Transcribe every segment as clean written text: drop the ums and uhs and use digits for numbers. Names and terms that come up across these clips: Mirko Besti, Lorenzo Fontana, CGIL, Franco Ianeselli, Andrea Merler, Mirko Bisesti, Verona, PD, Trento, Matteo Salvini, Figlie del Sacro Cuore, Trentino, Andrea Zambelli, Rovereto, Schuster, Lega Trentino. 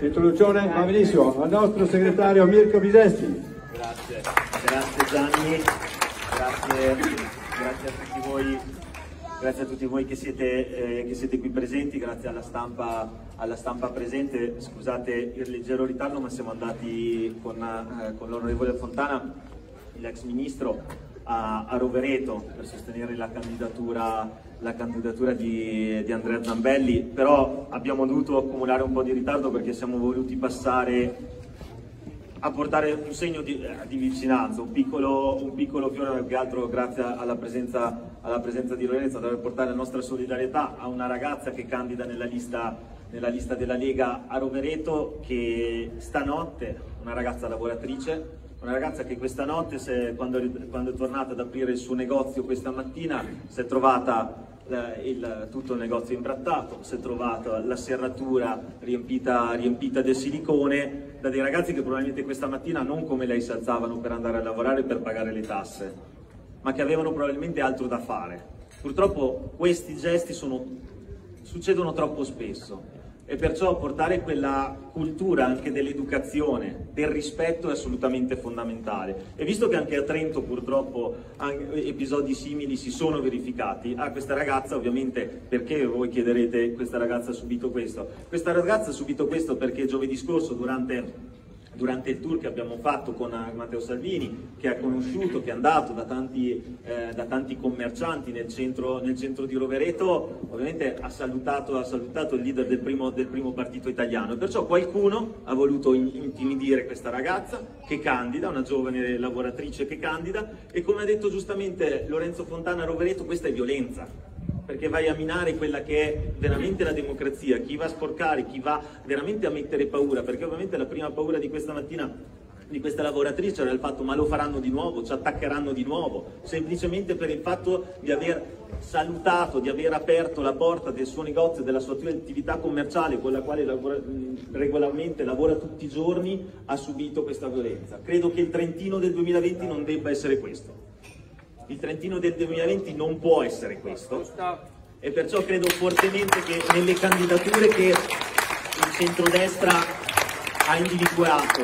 L'introduzione va benissimo, al nostro segretario Mirko Bisesti. Grazie, grazie Gianni, grazie a tutti voi, che siete, qui presenti, grazie alla stampa, presente. Scusate il leggero ritardo, ma siamo andati con l'onorevole Fontana, l'ex ministro, a Rovereto per sostenere la candidatura di Andrea Zambelli, però abbiamo dovuto accumulare un po' di ritardo perché siamo voluti passare a portare un segno di vicinanza, un piccolo fiore, più che altro grazie alla presenza, di Lorenzo, dove portare la nostra solidarietà a una ragazza che candida nella lista, della Lega a Rovereto, che stanotte, una ragazza lavoratrice, una ragazza che questa notte, quando è tornata ad aprire il suo negozio questa mattina, si è trovata tutto il negozio imbrattato, si è trovata la serratura riempita, del silicone, da dei ragazzi che probabilmente questa mattina non come lei si alzavano per andare a lavorare per pagare le tasse, ma che avevano probabilmente altro da fare. Purtroppo questi gesti succedono troppo spesso e perciò portare quella cultura anche dell'educazione, del rispetto è assolutamente fondamentale. E visto che anche a Trento purtroppo episodi simili si sono verificati, questa ragazza ovviamente, perché voi chiederete, questa ragazza ha subito questo? Questa ragazza ha subito questo perché giovedì scorso durante il tour che abbiamo fatto con Matteo Salvini, che ha conosciuto, che è andato da tanti commercianti nel centro, di Rovereto, ovviamente ha salutato, il leader del primo, partito italiano, e perciò qualcuno ha voluto intimidire questa ragazza che candida, una giovane lavoratrice che candida, e come ha detto giustamente Lorenzo Fontana a Rovereto, questa è violenza, perché vai a minare quella che è veramente la democrazia, chi va a sporcare, chi va veramente a mettere paura, perché ovviamente la prima paura di questa mattina di questa lavoratrice era il fatto: ma lo faranno di nuovo, ci attaccheranno di nuovo, semplicemente per il fatto di aver salutato, di aver aperto la porta del suo negozio, della sua attività commerciale con la quale regolarmente lavora tutti i giorni, ha subito questa violenza. Credo che il Trentino del 2020 non debba essere questo. Il Trentino del 2020 non può essere questo, e perciò credo fortemente che nelle candidature che il centrodestra ha individuato,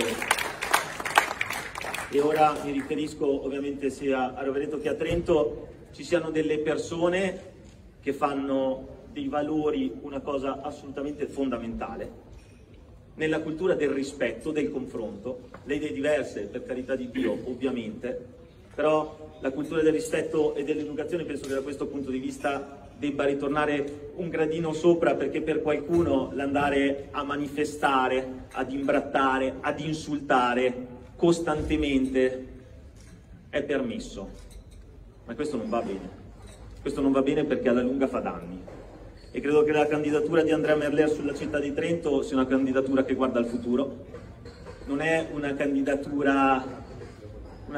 e ora mi riferisco ovviamente sia a Rovereto che a Trento, ci siano delle persone che fanno dei valori una cosa assolutamente fondamentale, nella cultura del rispetto, del confronto, le idee diverse, per carità di Dio ovviamente, però la cultura del rispetto e dell'educazione penso che da questo punto di vista debba ritornare un gradino sopra, perché per qualcuno l'andare a manifestare, ad imbrattare, ad insultare costantemente è permesso, ma questo non va bene. Questo non va bene perché alla lunga fa danni, e credo che la candidatura di Andrea Merler sulla città di Trento sia una candidatura che guarda al futuro, non è una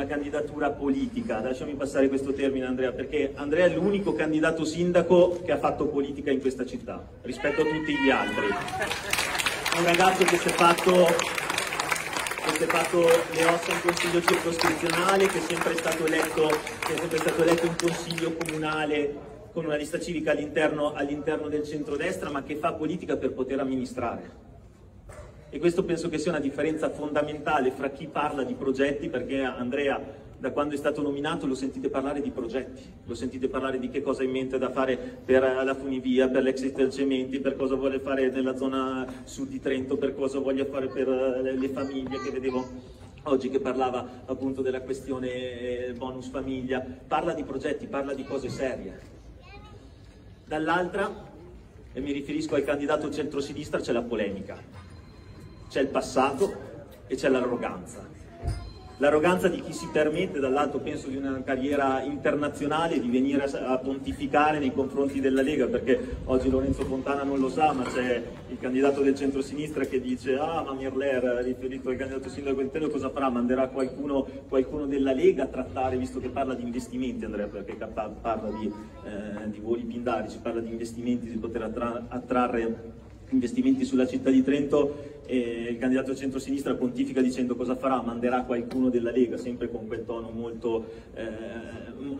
candidatura politica, lasciami passare questo termine Andrea, perché Andrea è l'unico candidato sindaco che ha fatto politica in questa città, rispetto a tutti gli altri. È un ragazzo che si è fatto, le ossa in consiglio circoscrizionale, che è sempre stato eletto, in consiglio comunale con una lista civica all'interno del centrodestra, ma che fa politica per poter amministrare. E questo penso che sia una differenza fondamentale fra chi parla di progetti, perché Andrea, da quando è stato nominato, lo sentite parlare di progetti, lo sentite parlare di che cosa ha in mente da fare per la funivia, per l'exit del cementi, per cosa vuole fare nella zona sud di Trento, per cosa voglia fare per le famiglie, che vedevo oggi che parlava appunto della questione bonus famiglia. Parla di progetti, parla di cose serie. Dall'altra, e mi riferisco al candidato centrosinistra, c'è la polemica. C'è il passato e c'è l'arroganza. L'arroganza di chi si permette, dall'alto penso di una carriera internazionale, di venire a pontificare nei confronti della Lega, perché oggi Lorenzo Fontana non lo sa, ma c'è il candidato del centrosinistra che dice: ah, ma Merler, riferito al candidato sindaco di Trento, cosa farà? Manderà qualcuno della Lega a trattare, visto che parla di investimenti Andrea, perché parla di voli pindarici, parla di investimenti, di poter attrarre investimenti sulla città di Trento. e il candidato del centro-sinistra pontifica dicendo cosa farà, manderà qualcuno della Lega, sempre con quel tono molto,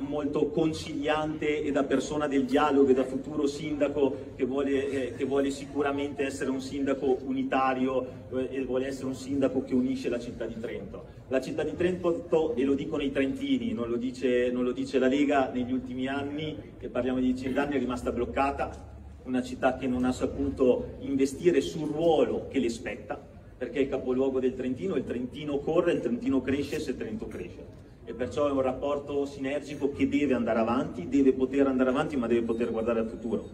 molto conciliante e da persona del dialogo e da futuro sindaco che vuole sicuramente essere un sindaco unitario e vuole essere un sindaco che unisce la città di Trento. La città di Trento, e lo dicono i trentini, non lo dice la Lega, negli ultimi anni, che parliamo di 10 anni, è rimasta bloccata. Una città che non ha saputo investire sul ruolo che le spetta, perché è il capoluogo del Trentino, il Trentino corre, il Trentino cresce se Trento cresce. E perciò è un rapporto sinergico che deve andare avanti, deve poter andare avanti, ma deve poter guardare al futuro.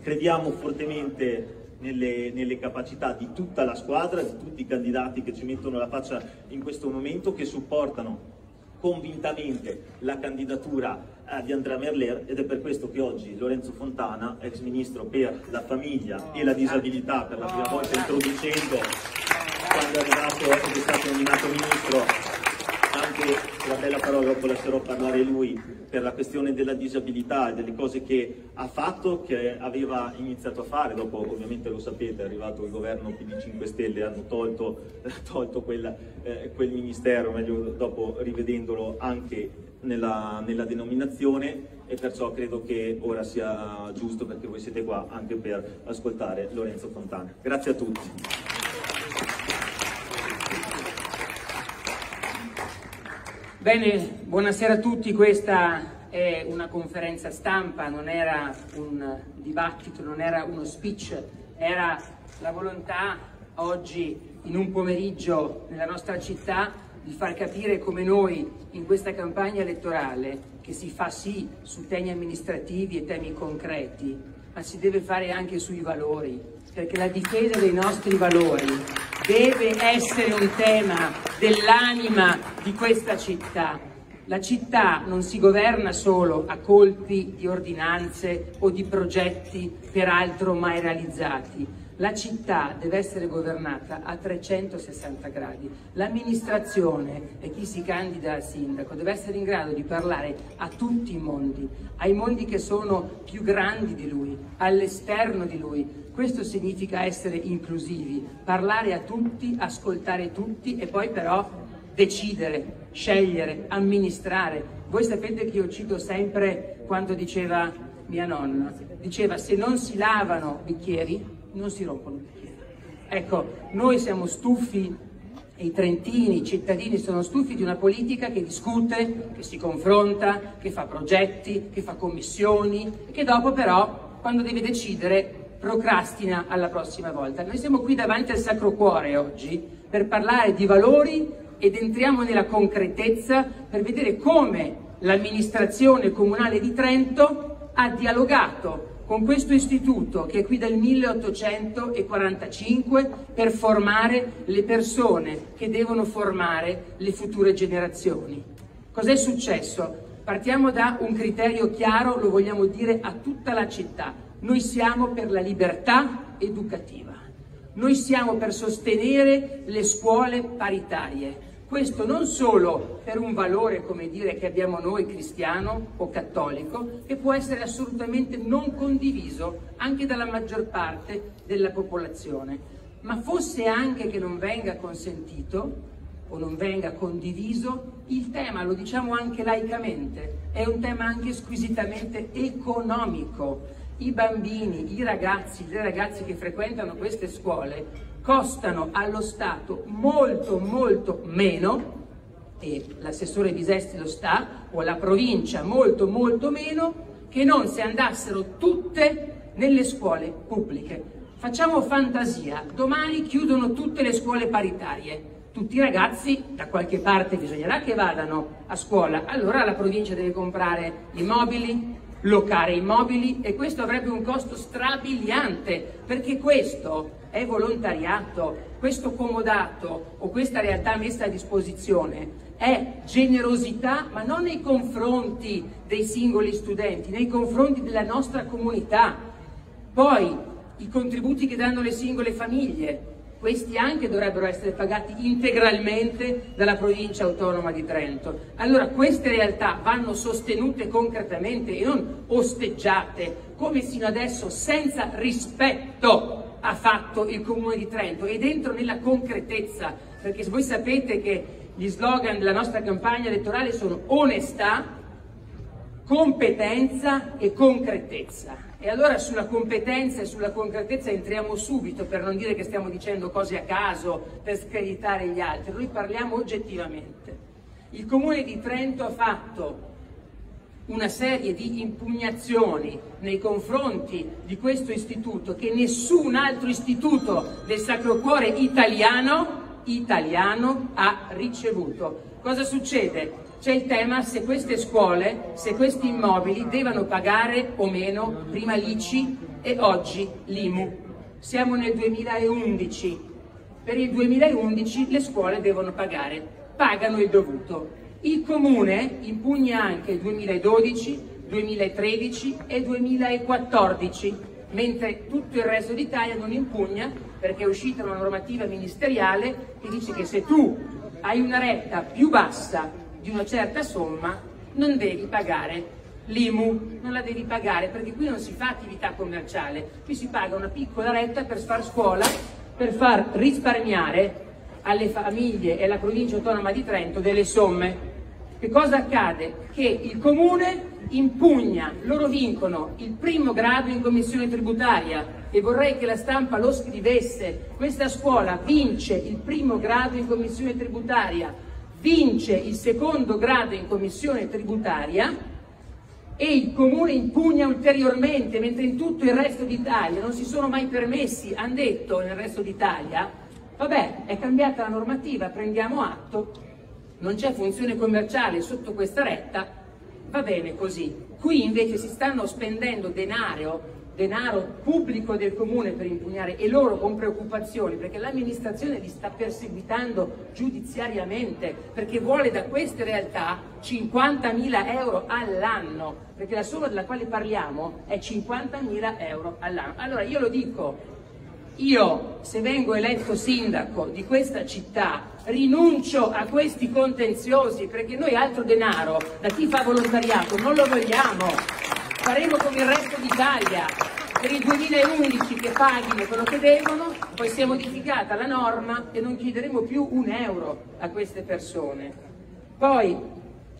Crediamo fortemente nelle capacità di tutta la squadra, di tutti i candidati che ci mettono la faccia in questo momento, che supportano convintamente la candidatura di Andrea Merler, ed è per questo che oggi Lorenzo Fontana, ex ministro per la famiglia e la disabilità, per la prima volta introducendo, quando è arrivato ed è stato nominato ministro, anche la bella parola, dopo lascerò parlare lui, per la questione della disabilità e delle cose che ha fatto, che aveva iniziato a fare, dopo ovviamente lo sapete è arrivato il governo PD 5 Stelle, hanno tolto quel ministero, meglio dopo rivedendolo anche nella denominazione, e perciò credo che ora sia giusto, perché voi siete qua anche per ascoltare Lorenzo Fontana. Grazie a tutti. Bene, buonasera a tutti, questa è una conferenza stampa, non era un dibattito, non era uno speech, era la volontà oggi in un pomeriggio nella nostra città di far capire come noi in questa campagna elettorale, che si fa sì su temi amministrativi e temi concreti, ma si deve fare anche sui valori, perché la difesa dei nostri valori deve essere un tema dell'anima di questa città. La città non si governa solo a colpi di ordinanze o di progetti peraltro mai realizzati. La città deve essere governata a 360 gradi. L'amministrazione e chi si candida al sindaco deve essere in grado di parlare a tutti i mondi, ai mondi che sono più grandi di lui, all'esterno di lui. Questo significa essere inclusivi, parlare a tutti, ascoltare tutti e poi però decidere, scegliere, amministrare. Voi sapete che io cito sempre quando diceva mia nonna, diceva se non si lavano bicchieri, non si rompono bicchieri. Ecco, noi siamo stufi, e i trentini, i cittadini sono stufi di una politica che discute, che si confronta, che fa progetti, che fa commissioni e che dopo però, quando deve decidere, procrastina alla prossima volta. Noi siamo qui davanti al Sacro Cuore oggi per parlare di valori ed entriamo nella concretezza per vedere come l'amministrazione comunale di Trento ha dialogato con questo istituto che è qui dal 1845 per formare le persone che devono formare le future generazioni. Cos'è successo? Partiamo da un criterio chiaro, lo vogliamo dire a tutta la città. Noi siamo per la libertà educativa. Noi siamo per sostenere le scuole paritarie. Questo non solo per un valore, come dire, che abbiamo noi cristiano o cattolico, che può essere assolutamente non condiviso anche dalla maggior parte della popolazione, ma fosse anche che non venga consentito o non venga condiviso il tema, lo diciamo anche laicamente, è un tema anche squisitamente economico. I bambini, i ragazzi, le ragazze che frequentano queste scuole costano allo Stato molto molto meno, e l'assessore Bisesti lo sta, o la provincia molto molto meno, che non se andassero tutte nelle scuole pubbliche. Facciamo fantasia, domani chiudono tutte le scuole paritarie, tutti i ragazzi da qualche parte bisognerà che vadano a scuola, allora la provincia deve comprare i mobili, locare i mobili, e questo avrebbe un costo strabiliante, perché questo è volontariato, questo comodato o questa realtà messa a disposizione è generosità, ma non nei confronti dei singoli studenti, nei confronti della nostra comunità. Poi i contributi che danno le singole famiglie, questi anche dovrebbero essere pagati integralmente dalla provincia autonoma di Trento. Allora queste realtà vanno sostenute concretamente e non osteggiate, come sino adesso, senza rispetto ha fatto il Comune di Trento, ed entro nella concretezza, perché voi sapete che gli slogan della nostra campagna elettorale sono onestà, competenza e concretezza. E allora sulla competenza e sulla concretezza entriamo subito, per non dire che stiamo dicendo cose a caso per screditare gli altri. Noi parliamo oggettivamente. Il Comune di Trento ha fatto una serie di impugnazioni nei confronti di questo istituto che nessun altro istituto del Sacro Cuore italiano ha ricevuto. Cosa succede? C'è il tema se queste scuole, se questi immobili devono pagare o meno prima l'ICI e oggi l'IMU. Siamo nel 2011, per il 2011 le scuole devono pagare, pagano il dovuto. Il Comune impugna anche il 2012, 2013 e 2014, mentre tutto il resto d'Italia non impugna perché è uscita una normativa ministeriale che dice che se tu hai una retta più bassa di una certa somma non devi pagare l'IMU, non la devi pagare, perché qui non si fa attività commerciale, qui si paga una piccola retta per far scuola, per far risparmiare alle famiglie e alla provincia autonoma di Trento delle somme. Che cosa accade? Che il Comune impugna, loro vincono il primo grado in commissione tributaria, e vorrei che la stampa lo scrivesse, questa scuola vince il primo grado in commissione tributaria, vince il secondo grado in commissione tributaria e il Comune impugna ulteriormente, mentre in tutto il resto d'Italia non si sono mai permessi, hanno detto nel resto d'Italia, vabbè, è cambiata la normativa, prendiamo atto, non c'è funzione commerciale sotto questa retta, va bene così. Qui invece si stanno spendendo denaro pubblico del Comune per impugnare, e loro con preoccupazioni, perché l'amministrazione li sta perseguitando giudiziariamente, perché vuole da queste realtà 50.000 euro all'anno, perché la somma della quale parliamo è 50.000 euro all'anno. Allora io lo dico, io se vengo eletto sindaco di questa città rinuncio a questi contenziosi, perché noi altro denaro da chi fa volontariato non lo vogliamo, faremo come il resto d'Italia, per il 2011 che paghino quello che devono, poi si è modificata la norma e non chiederemo più un euro a queste persone. Poi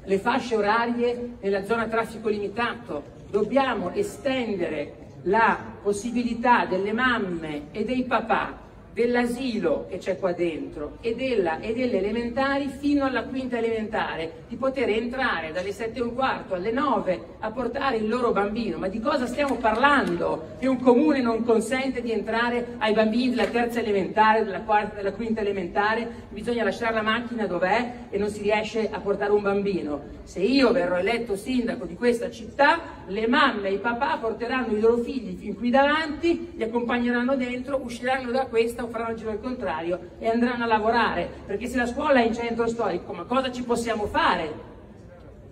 le fasce orarie nella zona traffico limitato, dobbiamo estendere la possibilità delle mamme e dei papà dell'asilo che c'è qua dentro e delle elementari fino alla quinta elementare di poter entrare dalle 7:15 alle 9 a portare il loro bambino. Ma di cosa stiamo parlando? Che un comune non consente di entrare ai bambini della terza elementare, della quarta, della quinta elementare, bisogna lasciare la macchina dov'è e non si riesce a portare un bambino. Se io verrò eletto sindaco di questa città, le mamme e i papà porteranno i loro figli fin qui davanti, li accompagneranno dentro, usciranno da questa, faranno il giro al contrario e andranno a lavorare, perché se la scuola è in centro storico, ma cosa ci possiamo fare?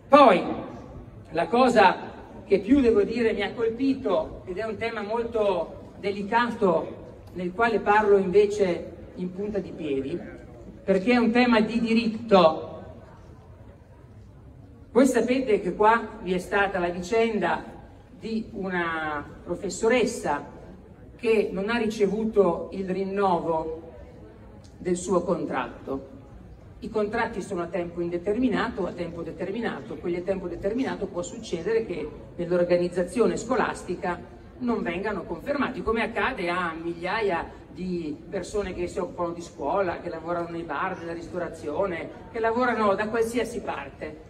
Poi la cosa che più devo dire mi ha colpito, ed è un tema molto delicato nel quale parlo invece in punta di piedi, perché è un tema di diritto. Voi sapete che qua vi è stata la vicenda di una professoressa che non ha ricevuto il rinnovo del suo contratto. I contratti sono a tempo indeterminato o a tempo determinato. Quelli a tempo determinato può succedere che nell'organizzazione scolastica non vengano confermati, come accade a migliaia di persone che si occupano di scuola, che lavorano nei bar, della ristorazione, che lavorano da qualsiasi parte.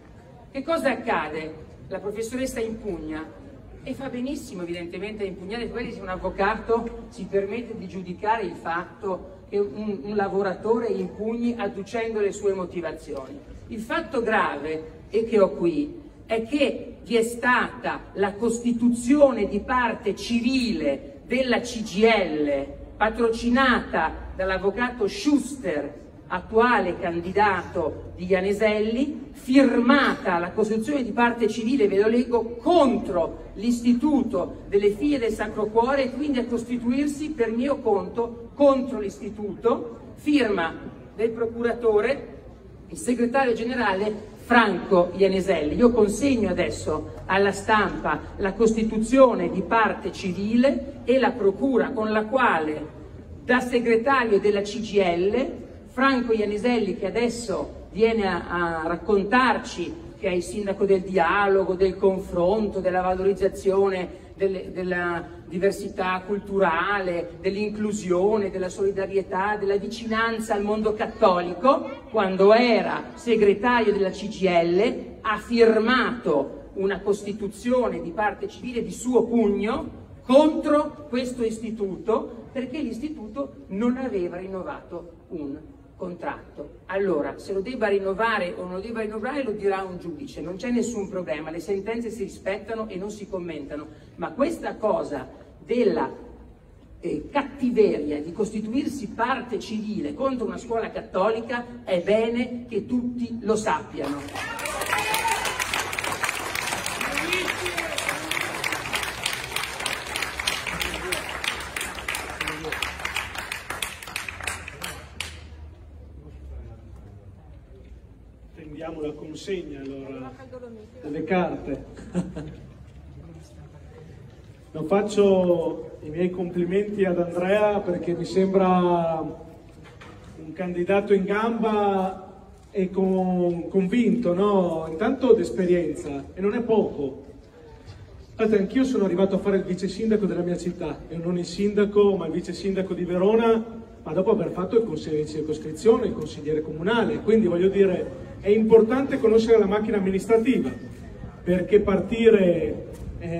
Che cosa accade? La professoressa impugna. E fa benissimo evidentemente a impugnare, quelli se un avvocato si permette di giudicare il fatto che un lavoratore impugni adducendo le sue motivazioni. Il fatto grave, e che ho qui, è che vi è stata la costituzione di parte civile della CGIL, patrocinata dall'avvocato Schuster, attuale candidato di Ianeselli, firmata la costituzione di parte civile, ve lo leggo, contro l'istituto delle Figlie del Sacro Cuore, e quindi a costituirsi per mio conto contro l'istituto, firma del procuratore, il segretario generale, Franco Ianeselli. Io consegno adesso alla stampa la costituzione di parte civile e la procura con la quale da segretario della CGIL Franco Ianeselli, che adesso viene a raccontarci che è il sindaco del dialogo, del confronto, della valorizzazione della diversità culturale, dell'inclusione, della solidarietà, della vicinanza al mondo cattolico, quando era segretario della CGIL ha firmato una costituzione di parte civile di suo pugno contro questo istituto, perché l'istituto non aveva rinnovato un contratto. Allora, se lo debba rinnovare o non lo debba rinnovare lo dirà un giudice, non c'è nessun problema, le sentenze si rispettano e non si commentano, ma questa cosa della cattiveria di costituirsi parte civile contro una scuola cattolica è bene che tutti lo sappiano. La consegna allora delle carte. Non faccio i miei complimenti ad Andrea perché mi sembra un candidato in gamba e convinto, no? Intanto d'esperienza, e non è poco. Guardate, anch'io sono arrivato a fare il vice sindaco della mia città, e non il sindaco ma il vice sindaco di Verona, ma dopo aver fatto il consigliere di circoscrizione, il consigliere comunale, quindi voglio dire è importante conoscere la macchina amministrativa, perché partire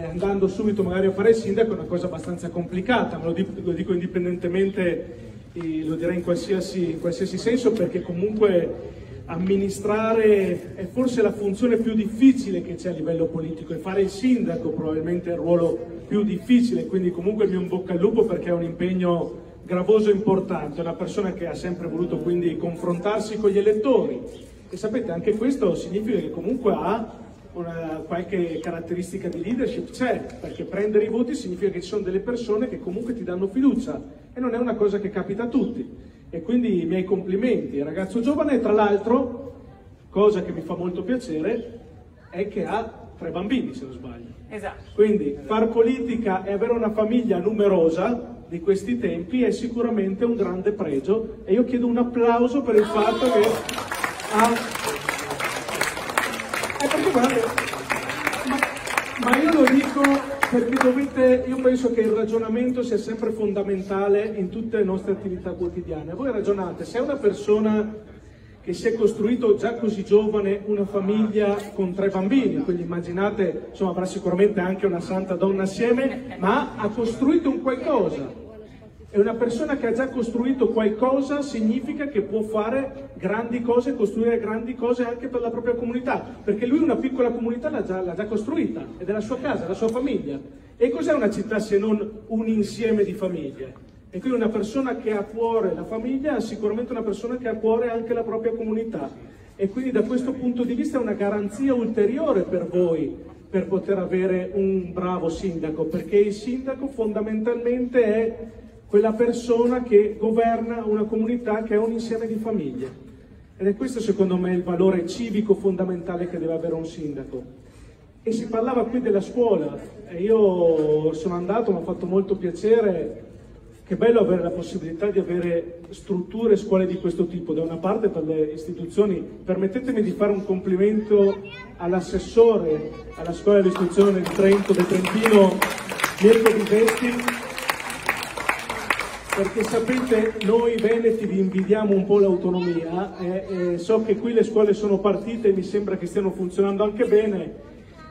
andando subito magari a fare il sindaco è una cosa abbastanza complicata, ma lo dico indipendentemente, lo direi in qualsiasi senso, perché comunque amministrare è forse la funzione più difficile che c'è a livello politico, e fare il sindaco probabilmente è il ruolo più difficile, quindi comunque il mio in bocca al lupo perché è un impegno gravoso e importante, una persona che ha sempre voluto quindi confrontarsi con gli elettori. E sapete, anche questo significa che comunque ha qualche caratteristica di leadership, c'è, perché prendere i voti significa che ci sono delle persone che comunque ti danno fiducia, e non è una cosa che capita a tutti. E quindi i miei complimenti, il ragazzo giovane, e tra l'altro, cosa che mi fa molto piacere, è che ha 3 bambini, se non sbaglio. Esatto. Quindi far politica e avere una famiglia numerosa di questi tempi è sicuramente un grande pregio, e io chiedo un applauso per il fatto che... perché guarda, ma io lo dico perché dovete, io penso che il ragionamento sia sempre fondamentale in tutte le nostre attività quotidiane. Voi ragionate, se è una persona che si è costruito già così giovane una famiglia con 3 bambini, quindi immaginate, insomma, avrà sicuramente anche una santa donna assieme, ma ha costruito un qualcosa. E una persona che ha già costruito qualcosa significa che può fare grandi cose, costruire grandi cose anche per la propria comunità, perché lui una piccola comunità l'ha già costruita, ed è la sua casa, la sua famiglia. E cos'è una città se non un insieme di famiglie? E quindi una persona che ha a cuore la famiglia è sicuramente una persona che ha a cuore anche la propria comunità. E quindi da questo punto di vista è una garanzia ulteriore per voi, per poter avere un bravo sindaco, perché il sindaco fondamentalmente è quella persona che governa una comunità che è un insieme di famiglie, ed è questo secondo me il valore civico fondamentale che deve avere un sindaco. E si parlava qui della scuola, e io sono andato, mi ha fatto molto piacere, che bello avere la possibilità di avere strutture, scuole di questo tipo, da una parte per le istituzioni. Permettetemi di fare un complimento all'assessore alla scuola dell'istruzione di Trento, del Trentino, Mirko Besti, perché sapete, noi veneti vi invidiamo un po' l'autonomia, so che qui le scuole sono partite e mi sembra che stiano funzionando anche bene.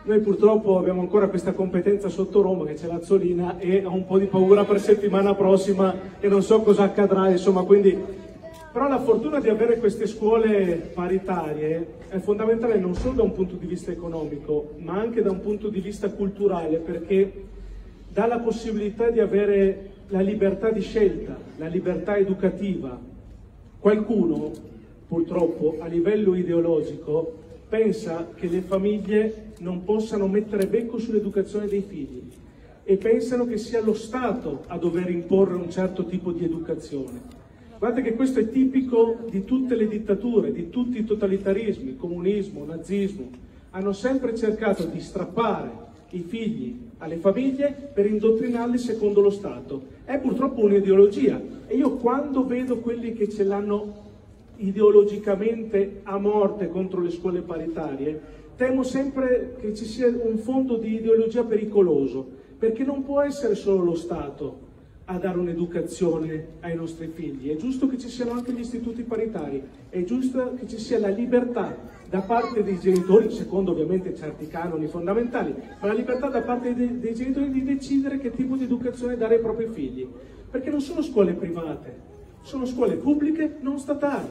Noi purtroppo abbiamo ancora questa competenza sotto Roma, che c'è l'Azzolina, e ho un po' di paura per settimana prossima e non so cosa accadrà, insomma, quindi... Però la fortuna di avere queste scuole paritarie è fondamentale non solo da un punto di vista economico, ma anche da un punto di vista culturale, perché dà la possibilità di avere la libertà di scelta, la libertà educativa. Qualcuno, purtroppo, a livello ideologico, pensa che le famiglie non possano mettere becco sull'educazione dei figli, e pensano che sia lo Stato a dover imporre un certo tipo di educazione. Guardate che questo è tipico di tutte le dittature, di tutti i totalitarismi, comunismo, nazismo. Hanno sempre cercato di strappare i figli alle famiglie per indottrinarli secondo lo Stato. È purtroppo un'ideologia, e io quando vedo quelli che ce l'hanno ideologicamente a morte contro le scuole paritarie, temo sempre che ci sia un fondo di ideologia pericoloso, perché non può essere solo lo Stato a dare un'educazione ai nostri figli, è giusto che ci siano anche gli istituti paritari, è giusto che ci sia la libertà da parte dei genitori, secondo ovviamente certi canoni fondamentali, ma la libertà da parte dei genitori di decidere che tipo di educazione dare ai propri figli, perché non sono scuole private, sono scuole pubbliche non statali,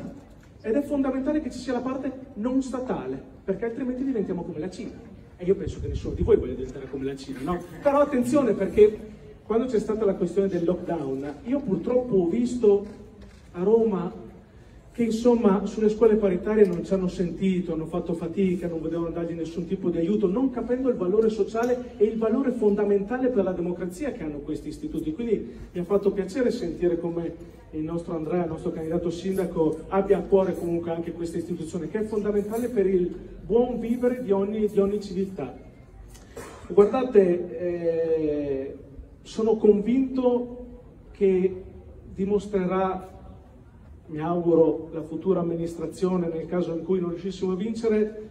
ed è fondamentale che ci sia la parte non statale, perché altrimenti diventiamo come la Cina, e io penso che nessuno di voi voglia diventare come la Cina, no? Però attenzione, perché quando c'è stata la questione del lockdown, io purtroppo ho visto a Roma che insomma sulle scuole paritarie non ci hanno sentito, hanno fatto fatica, non volevano dargli nessun tipo di aiuto, non capendo il valore sociale e il valore fondamentale per la democrazia che hanno questi istituti. Quindi mi ha fatto piacere sentire come il nostro Andrea, il nostro candidato sindaco, abbia a cuore comunque anche questa istituzione, che è fondamentale per il buon vivere di ogni civiltà. Guardate, sono convinto che dimostrerà, mi auguro, la futura amministrazione, nel caso in cui non riuscissimo a vincere,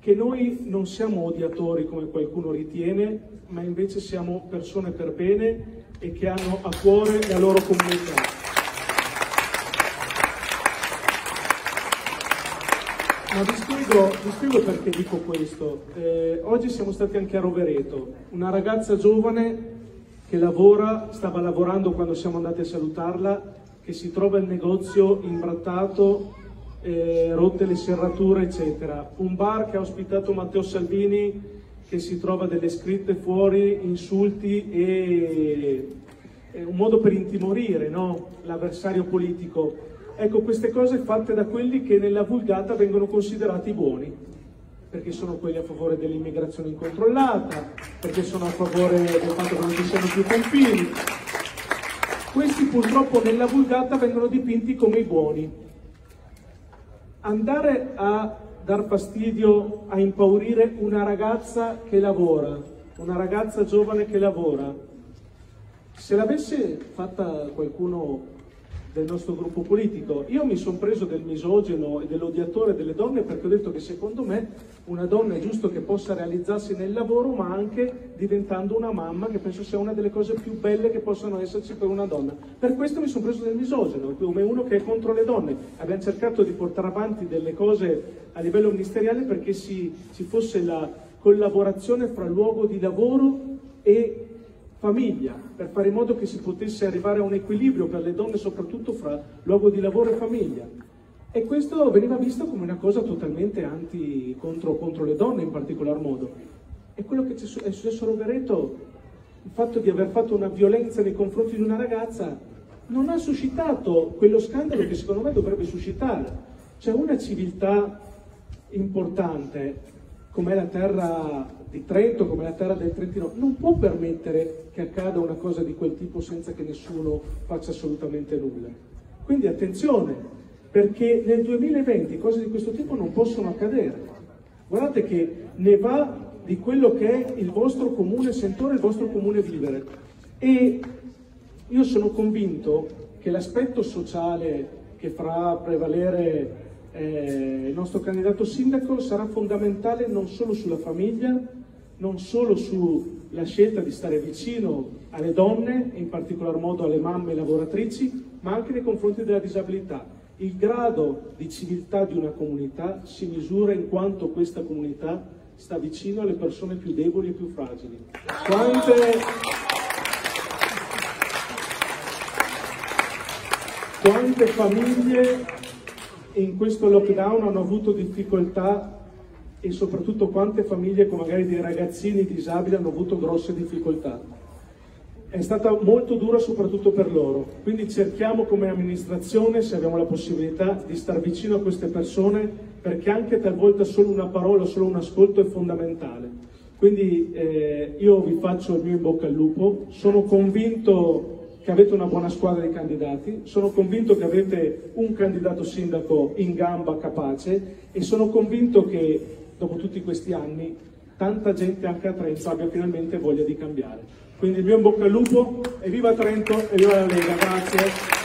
che noi non siamo odiatori come qualcuno ritiene, ma invece siamo persone per bene e che hanno a cuore la loro comunità. Ma vi spiego perché dico questo. Oggi siamo stati anche a Rovereto, una ragazza giovane che lavora, stava lavorando quando siamo andati a salutarla, che si trova il negozio imbrattato, rotte le serrature, eccetera. Un bar che ha ospitato Matteo Salvini, che si trova delle scritte fuori, insulti e un modo per intimorire, no? L'avversario politico. Ecco, queste cose fatte da quelli che nella vulgata vengono considerati buoni, perché sono quelli a favore dell'immigrazione incontrollata, perché sono a favore del fatto che non ci siano più confini. Questi purtroppo nella vulgata vengono dipinti come i buoni. Andare a dar fastidio, a impaurire una ragazza che lavora, una ragazza giovane che lavora, se l'avesse fatta qualcuno del nostro gruppo politico, io mi sono preso del misogino e dell'odiatore delle donne, perché ho detto che secondo me una donna è giusto che possa realizzarsi nel lavoro, ma anche diventando una mamma, che penso sia una delle cose più belle che possano esserci per una donna. Per questo mi sono preso del misogino, come uno che è contro le donne. Abbiamo cercato di portare avanti delle cose a livello ministeriale perché ci fosse la collaborazione fra luogo di lavoro e famiglia, per fare in modo che si potesse arrivare a un equilibrio per le donne, soprattutto fra luogo di lavoro e famiglia. E questo veniva visto come una cosa totalmente contro le donne in particolar modo. E quello che è successo a Rovereto, il fatto di aver fatto una violenza nei confronti di una ragazza, non ha suscitato quello scandalo che secondo me dovrebbe suscitare. C'è una civiltà importante, come la terra di Trento, come la terra del Trentino, non può permettere che accada una cosa di quel tipo senza che nessuno faccia assolutamente nulla. Quindi attenzione, perché nel 2020 cose di questo tipo non possono accadere. Guardate che ne va di quello che è il vostro comune sentore, il vostro comune vivere. E io sono convinto che l'aspetto sociale che farà prevalere il nostro candidato sindaco sarà fondamentale non solo sulla famiglia, non solo sulla scelta di stare vicino alle donne, in particolar modo alle mamme lavoratrici, ma anche nei confronti della disabilità. Il grado di civiltà di una comunità si misura in quanto questa comunità sta vicino alle persone più deboli e più fragili. Quante famiglie in questo lockdown hanno avuto difficoltà, e soprattutto quante famiglie con magari dei ragazzini disabili hanno avuto grosse difficoltà. È stata molto dura soprattutto per loro, quindi cerchiamo come amministrazione, se abbiamo la possibilità, di star vicino a queste persone, perché anche talvolta solo una parola, solo un ascolto è fondamentale. Quindi io vi faccio il mio in bocca al lupo, sono convinto che avete una buona squadra di candidati, sono convinto che avete un candidato sindaco in gamba, capace, e sono convinto che dopo tutti questi anni tanta gente anche a Trento abbia finalmente voglia di cambiare. Quindi il mio in bocca al lupo, e viva Trento e viva la Lega, grazie.